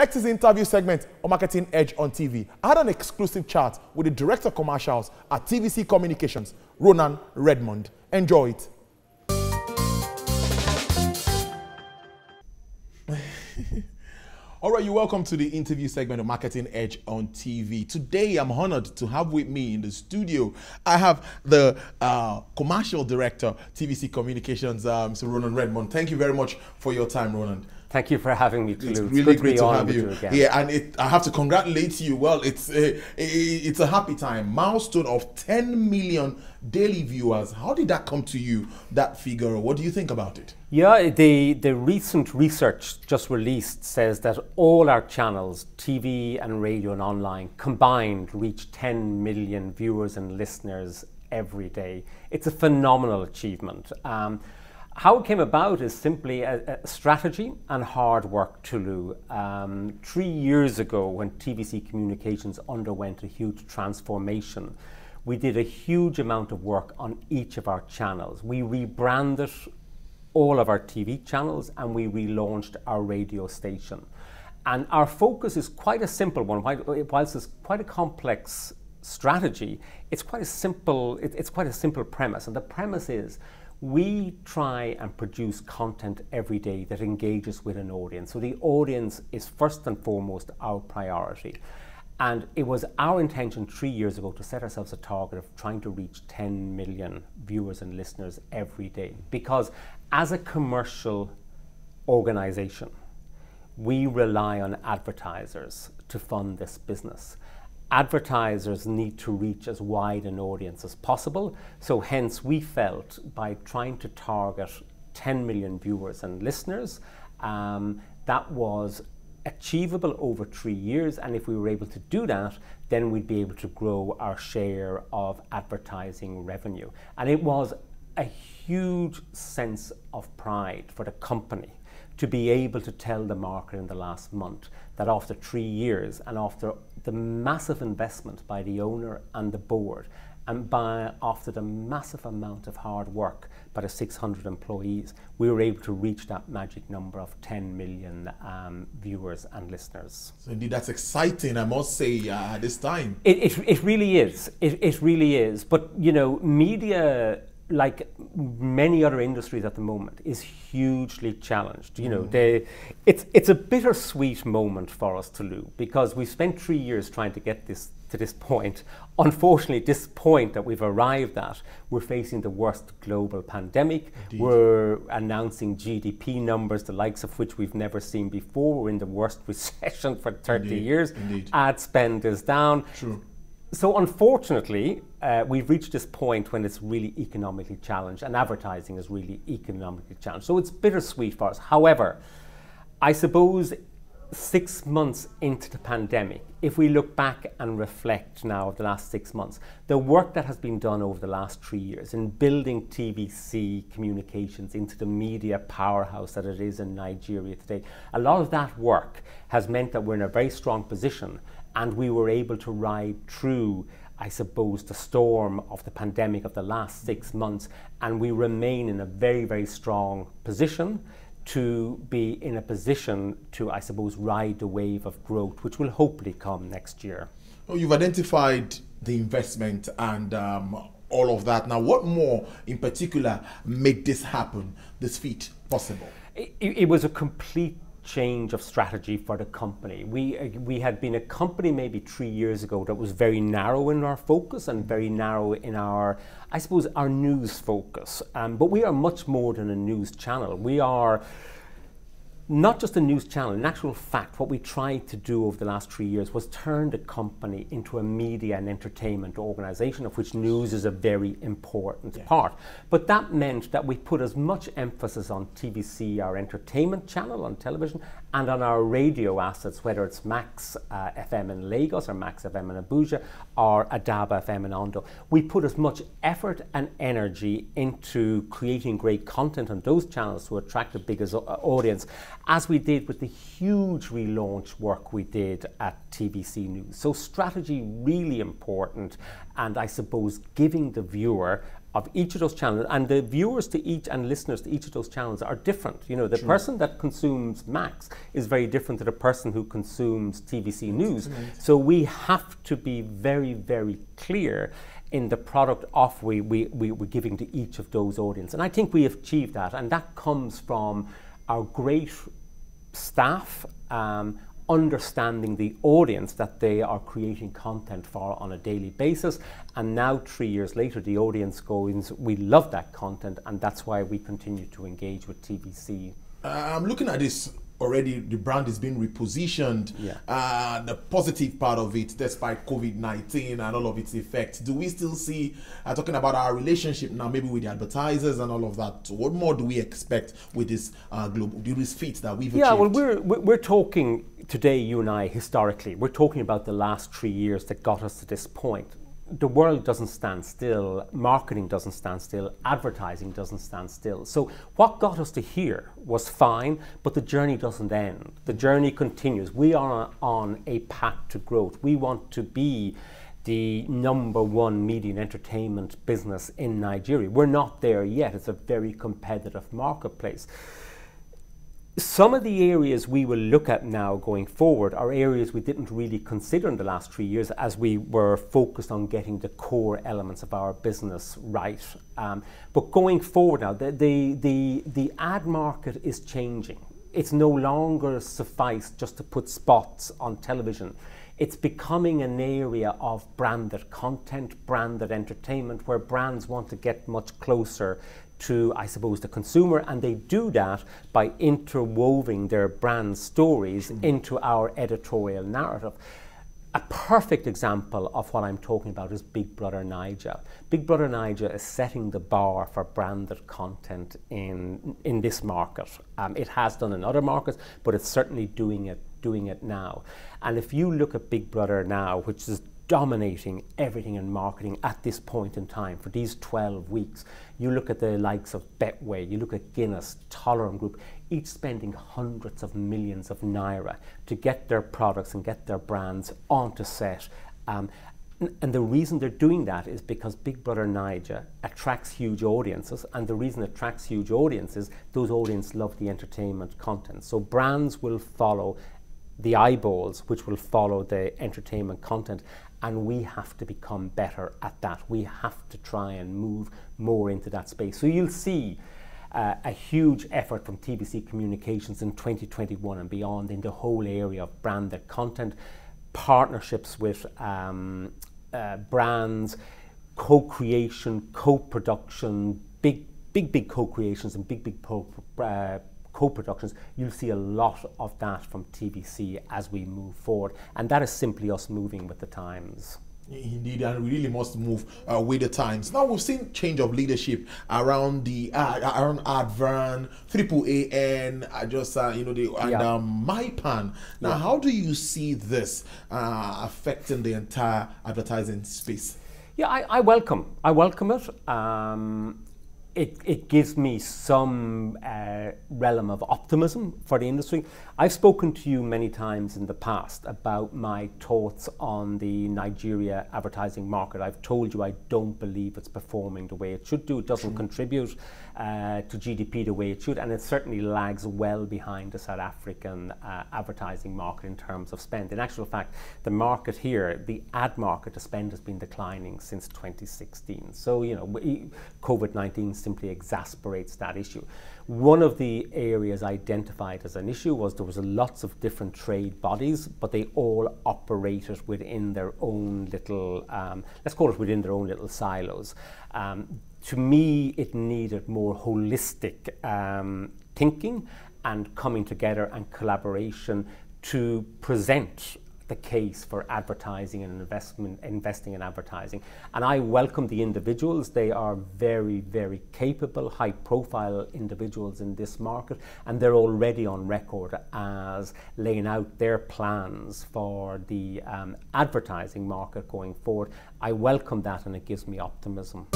Next is the interview segment on Marketing Edge on TV. I had an exclusive chat with the Director of Commercials at TVC Communications, Ronan Redmond. Enjoy it. All right, you're welcome to the interview segment of Marketing Edge on TV. Today, I'm honored to have with me in the studio, I have the Commercial Director, TVC Communications, Mr. Ronan Redmond. Thank you very much for your time, Ronan. Thank you for having me, Toulou. It's really great to have you. Yeah, and I have to congratulate you. Well, it's a happy time. Milestone of 10 million daily viewers. How did that come to you, that figure? What do you think about it? Yeah, the recent research just released says that all our channels, TV and radio and online, combined reach 10 million viewers and listeners every day. It's a phenomenal achievement. How it came about is simply a strategy and hard work, Toulou. 3 years ago, when TVC Communications underwent a huge transformation, we did a huge amount of work on each of our channels. We rebranded all of our TV channels and we relaunched our radio station. And our focus is quite a simple one. Whilst it's quite a complex strategy, it's quite a simple, it's quite a simple premise. And the premise is, we try and produce content every day that engages with an audience. So the audience is first and foremost our priority. And it was our intention 3 years ago to set ourselves a target of trying to reach 10 million viewers and listeners every day. Because as a commercial organization, we rely on advertisers to fund this business. Advertisers need to reach as wide an audience as possible. So hence we felt by trying to target 10 million viewers and listeners, that was achievable over 3 years. And if we were able to do that, then we'd be able to grow our share of advertising revenue. And it was a huge sense of pride for the company to be able to tell the market in the last month that after 3 years and after the massive investment by the owner and the board, and after the massive amount of hard work by the 600 employees, we were able to reach that magic number of 10 million viewers and listeners. So indeed, that's exciting, I must say, at this time. It really is. It really is. But, you know, media, like many other industries at the moment, is hugely challenged. You know, it's a bittersweet moment for us, Toulou, because we spent 3 years trying to get this to this point. Unfortunately, this point that we've arrived at, we're facing the worst global pandemic. Indeed. We're announcing GDP numbers, the likes of which we've never seen before. We're in the worst recession for 30 Indeed. Years. Indeed. Ad spend is down. True. So unfortunately, we've reached this point when it's really economically challenged, and advertising is really economically challenged. So it's bittersweet for us. However, I suppose 6 months into the pandemic, if we look back and reflect now of the last 6 months, the work that has been done over the last 3 years in building TVC Communications into the media powerhouse that it is in Nigeria today, a lot of that work has meant that we're in a very strong position. And we were able to ride through, I suppose, the storm of the pandemic of the last 6 months. And we remain in a very, very strong position to be in a position to, I suppose, ride the wave of growth, which will hopefully come next year. Well, you've identified the investment and all of that. Now, what more in particular made this happen, this feat possible? It was a complete change of strategy for the company. We had been a company maybe 3 years ago that was very narrow in our focus and very narrow in our, I suppose, our news focus. But we are much more than a news channel. We are not just a news channel. In actual fact, what we tried to do over the last 3 years was turn the company into a media and entertainment organization, of which news is a very important part. But that meant that we put as much emphasis on TVC, our entertainment channel on television, and on our radio assets, whether it's Max FM in Lagos or Max FM in Abuja or Adaba FM in Ondo. We put as much effort and energy into creating great content on those channels to attract the biggest audience, as we did with the huge relaunch work we did at TVC News. So strategy really important, and I suppose giving the viewer of each of those channels, and the viewers to each and listeners to each of those channels are different. You know, the person that consumes Max is very different to the person who consumes TVC News. So we have to be very, very clear in the product off we're giving to each of those audiences. And I think we have achieved that, and that comes from our great staff understanding the audience that they are creating content for on a daily basis. And now 3 years later, the audience goes, we love that content, and that's why we continue to engage with TVC. I'm looking at this already, the brand is being repositioned. The positive part of it, despite COVID-19 and all of its effects, do we still see, talking about our relationship now, maybe with the advertisers and all of that, what more do we expect with this global feat that we've achieved? Yeah, well, we're talking today, you and I, historically, we're talking about the last 3 years that got us to this point. The world doesn't stand still, marketing doesn't stand still, advertising doesn't stand still. So what got us to here was fine, but the journey doesn't end. The journey continues. We are on a path to growth. We want to be the #1 media and entertainment business in Nigeria. We're not there yet. It's a very competitive marketplace. Some of the areas we will look at now going forward are areas we didn't really consider in the last 3 years as we were focused on getting the core elements of our business right. But going forward now, the ad market is changing. It's no longer suffice just to put spots on television. It's becoming an area of branded content, branded entertainment, where brands want to get much closer to, I suppose, the consumer, and they do that by interwoven their brand stories into our editorial narrative. A perfect example of what I'm talking about is Big Brother Nigeria. Big Brother Nigeria is setting the bar for branded content in this market. It has done in other markets, but it's certainly doing it now. And if you look at Big Brother now, which is dominating everything in marketing at this point in time for these 12 weeks. You look at the likes of Betway, you look at Guinness, Tolerant Group, each spending hundreds of millions of naira to get their products and get their brands onto set. And the reason they're doing that is because Big Brother Nigeria attracts huge audiences, and the reason it attracts huge audiences, those audiences love the entertainment content. So brands will follow the eyeballs, which will follow the entertainment content. And we have to become better at that. We have to try and move more into that space. So you'll see a huge effort from TVC Communications in 2021 and beyond in the whole area of branded content, partnerships with brands, co-creation, co-production, big co-creations and big co-productions. You'll see a lot of that from TVC as we move forward, and that is simply us moving with the times. Indeed, and we really must move with the times. Now, we've seen change of leadership around the around Advan, AAAN, MyPan. Now, how do you see this affecting the entire advertising space? Yeah, I welcome it. It gives me some realm of optimism for the industry. I've spoken to you many times in the past about my thoughts on the Nigeria advertising market. I've told you I don't believe it's performing the way it should do. It doesn't contribute to GDP the way it should, and it certainly lags well behind the South African advertising market in terms of spend. In actual fact, the market here, the ad market, the spend has been declining since 2016. So, you know, COVID-19 simply exacerbates that issue. One of the areas identified as an issue was there was lots of different trade bodies, but they all operated within their own little, let's call it within their own little silos. To me, it needed more holistic thinking and coming together and collaboration to present the case for advertising and investing in advertising. And I welcome the individuals. They are very, very capable, high-profile individuals in this market, and they're already on record as laying out their plans for the advertising market going forward. I welcome that, and it gives me optimism.